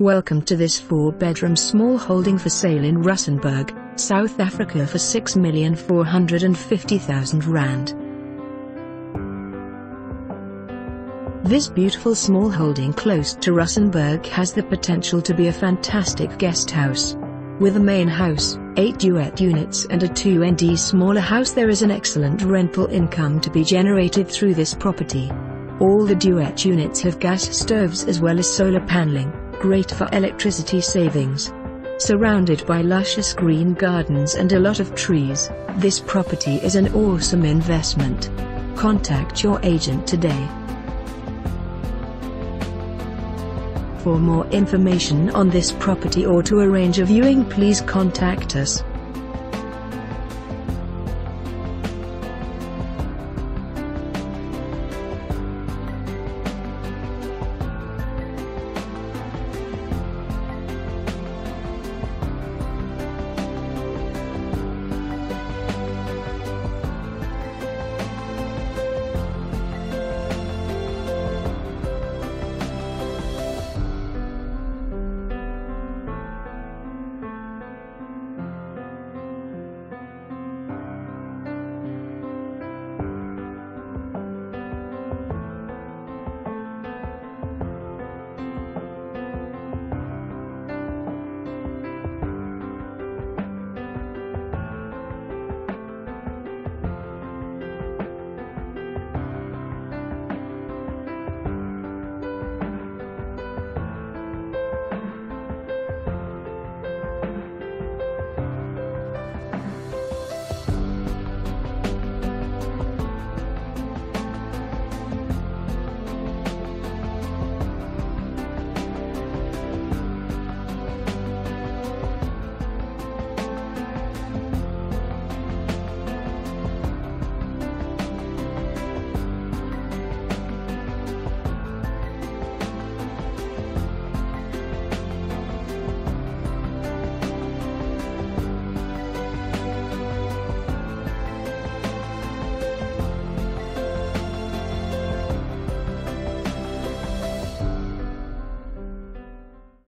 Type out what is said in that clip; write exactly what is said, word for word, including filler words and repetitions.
Welcome to this four-bedroom small holding for sale in Rustenburg, South Africa for six million four hundred fifty thousand rand. This beautiful small holding close to Rustenburg has the potential to be a fantastic guest house. With a main house, eight duet units and a two N D smaller house, there is an excellent rental income to be generated through this property. All the duet units have gas stoves as well as solar paneling, great for electricity savings. Surrounded by luscious green gardens and a lot of trees, this property is an awesome investment. Contact your agent today. For more information on this property or to arrange a viewing, please contact us.